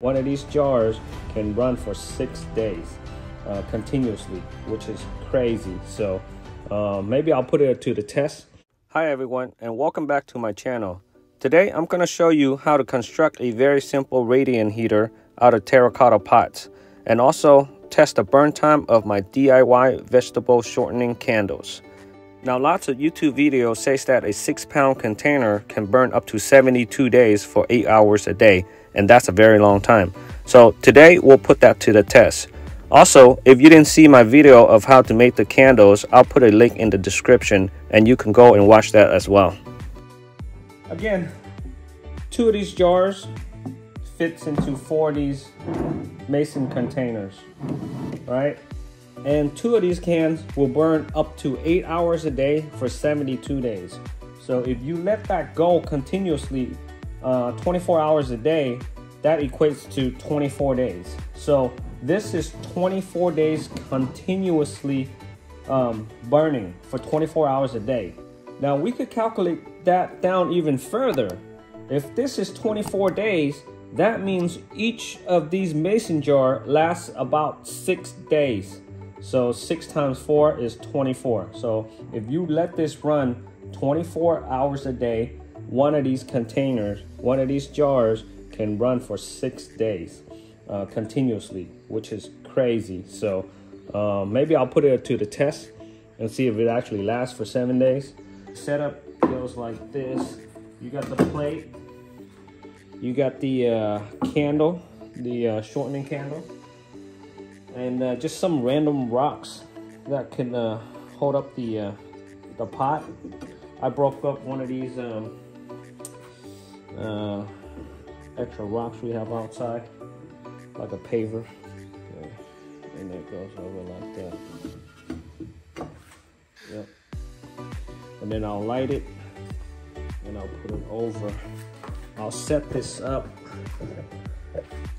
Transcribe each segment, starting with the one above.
One of these jars can run for 6 days continuously, which is crazy. So maybe I'll put it to the test. Hi everyone, and welcome back to my channel. Today I'm going to show you how to construct a very simple radiant heater out of terracotta pots, and also test the burn time of my DIY vegetable shortening candles. Now, lots of YouTube videos say that a 6-pound container can burn up to 72 days for 8 hours a day, and that's a very long time. So today we'll put that to the test. Also, if you didn't see my video of how to make the candles, I'll put a link in the description and you can go and watch that as well. Again, 2 of these jars fits into 4 of these mason containers, right? And 2 of these cans will burn up to 8 hours a day for 72 days. So if you let that go continuously 24 hours a day, that equates to 24 days. So this is 24 days continuously burning for 24 hours a day. Now we could calculate that down even further. If this is 24 days, that means each of these mason jar lasts about 6 days. So 6 times 4 is 24. So if you let this run 24 hours a day, one of these containers, one of these jars can run for 6 days continuously, which is crazy. So maybe I'll put it to the test and see if it actually lasts for 7 days. Setup goes like this. You got the plate, you got the candle, the shortening candle, and just some random rocks that can hold up the pot. I broke up one of these extra rocks we have outside, like a paver, okay. And it goes over like that. Yep. And then I'll light it, and I'll put it over. I'll set this up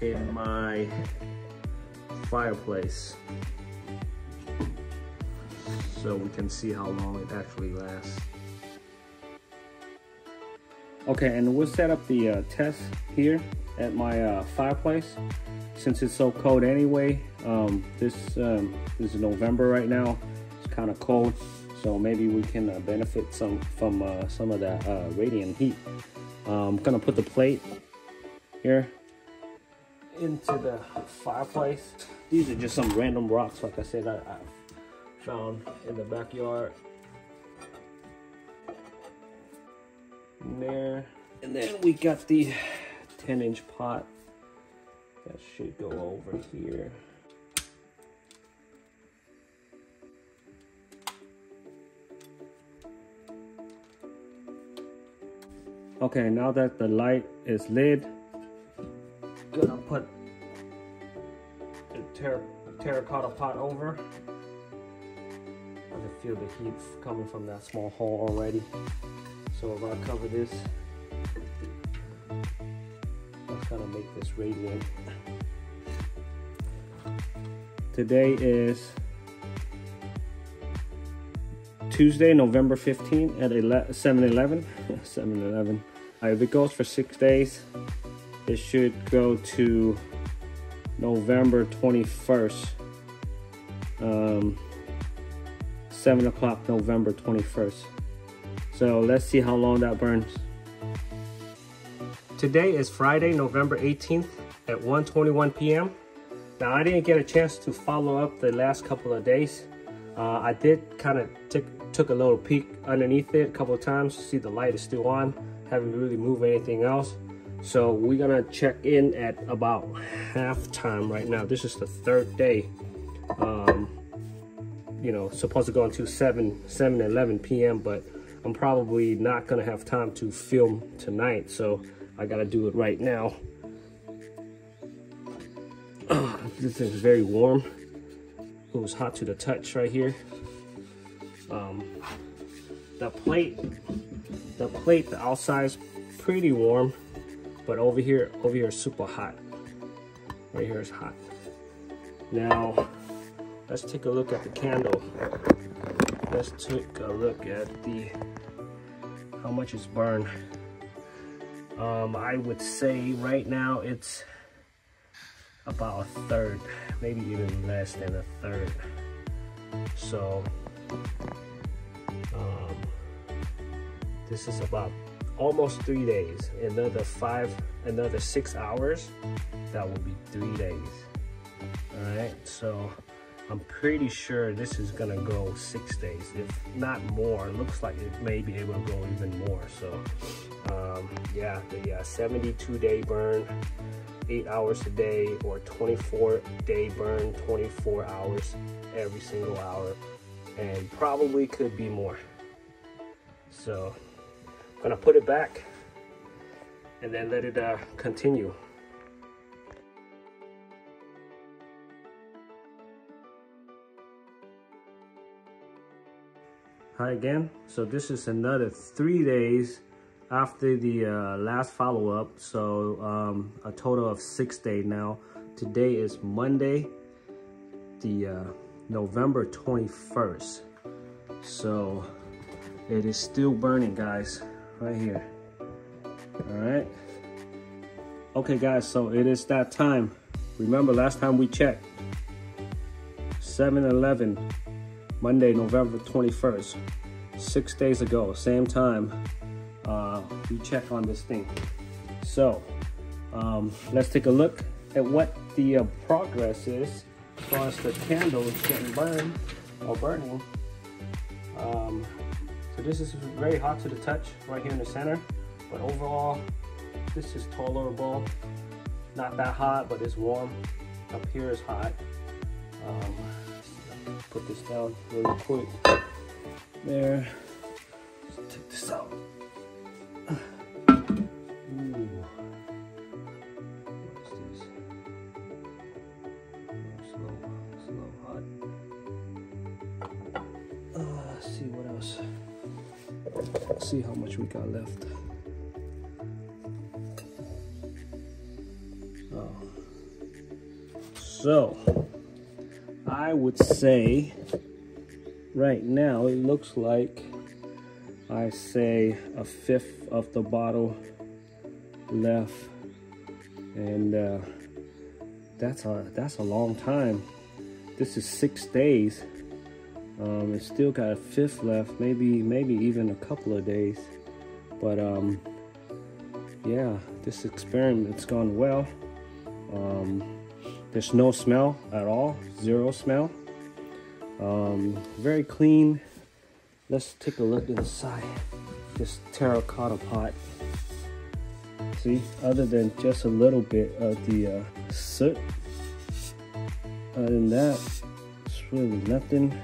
in my fireplace so we can see how long it actually lasts. Okay, and we'll set up the test here at my fireplace. Since it's so cold anyway, this is November right now. It's kind of cold, so maybe we can benefit from some of that radiant heat. I'm gonna put the plate here into the fireplace. These are just some random rocks, like I said, I found in the backyard. In there, and then we got the 10-inch pot that should go over here. Okay, now that the light is lit, I'm gonna put the terracotta pot over. I can feel the heat coming from that small hole already. So if I cover this, that's gonna make this radiant. Today is Tuesday, November 15th at 7-Eleven. 7-Eleven. If it goes for 6 days, it should go to November 21st. 7 o'clock, November 21st. So let's see how long that burns. Today is Friday, November 18th at 1:21 p.m. Now I didn't get a chance to follow up the last couple of days. I did kind of took a little peek underneath it a couple of times to see the light is still on. Haven't really moved anything else. So we're gonna check in at about halftime right now. This is the 3rd day. You know, supposed to go into 7-11 p.m. but I'm probably not gonna have time to film tonight, so I gotta do it right now. This is very warm. It was hot to the touch right here. The plate, the outside's pretty warm, but over here is super hot. Right here is hot. Now, let's take a look at the candle. Let's take a look at how much it's burned. I would say right now it's about a third, maybe even less than a third. So this is about almost 3 days. Another 6 hours, that will be 3 days. All right, so I'm pretty sure this is gonna go 6 days, if not more. It looks like it may be able to go even more. So yeah, the 72-day burn, 8 hours a day, or 24-day burn, 24 hours every single hour, and probably could be more. So I'm gonna put it back and then let it continue. Hi again. So this is another 3 days after the last follow-up. So a total of 6 days now. Today is Monday, the November 21st. So it is still burning, guys, right here. All right. Okay, guys, so it is that time. Remember last time we checked, 7-11, Monday, November 21st, 6 days ago, same time, we check on this thing. So let's take a look at what the progress is as far as the candles getting burned or burning. So this is very hot to the touch right here in the center, but overall this is tolerable. Not that hot, but it's warm. Up here is hot. Put this down really quick. There. Let's take this out. Ooh. What's this? Slow, hot. Let's see what else. Let's see how much we got left. Oh. So I would say right now it looks like I say a fifth of the bottle left, and that's a long time. This is 6 days. It's still got a fifth left, maybe even a couple of days, but yeah, this experiment's gone well. There's no smell at all, zero smell. Very clean. Let's take a look inside this terracotta pot. See, other than just a little bit of the soot, other than that, it's really nothing.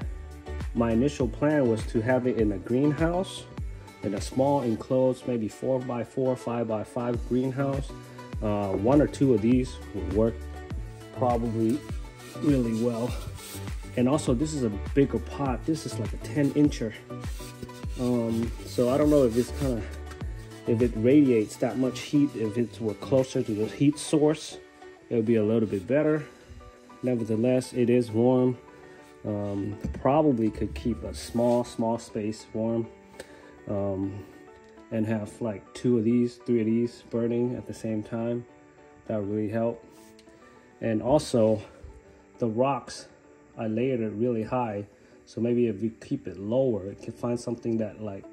My initial plan was to have it in a greenhouse, in a small enclosed, maybe 4x4, 5x5 greenhouse. One or two of these would work probably really well. And also this is a bigger pot. This is like a 10-incher. So I don't know if it's kind of, if it radiates that much heat. If it were closer to the heat source, it would be a little bit better. Nevertheless, it is warm. Probably could keep a small space warm, and have like 2 of these, 3 of these burning at the same time. That would really help. And also the rocks, I layered it really high, so maybe if we keep it lower, it can find something that like,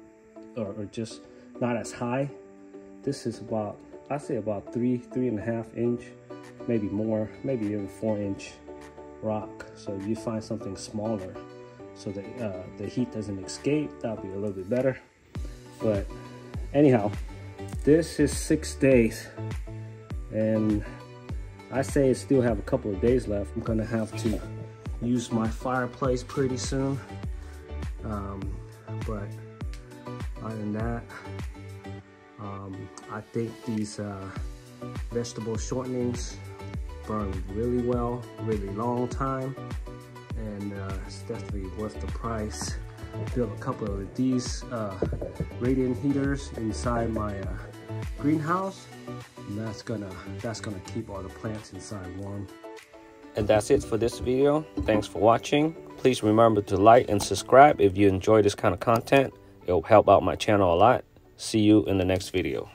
or just not as high. This is about, I say about 3.5 inch, maybe more, maybe even 4 inch rock. So if you find something smaller, so that the heat doesn't escape, that'll be a little bit better. But anyhow, this is 6 days, and I say I still have a couple of days left. I'm gonna have to use my fireplace pretty soon. But other than that, I think these vegetable shortenings burn really well, really long time, and it's definitely worth the price. Build a couple of these radiant heaters inside my greenhouse, and that's gonna keep all the plants inside warm. And that's it for this video. Thanks for watching. Please remember to like and subscribe if you enjoy this kind of content. It'll help out my channel a lot. See you in the next video.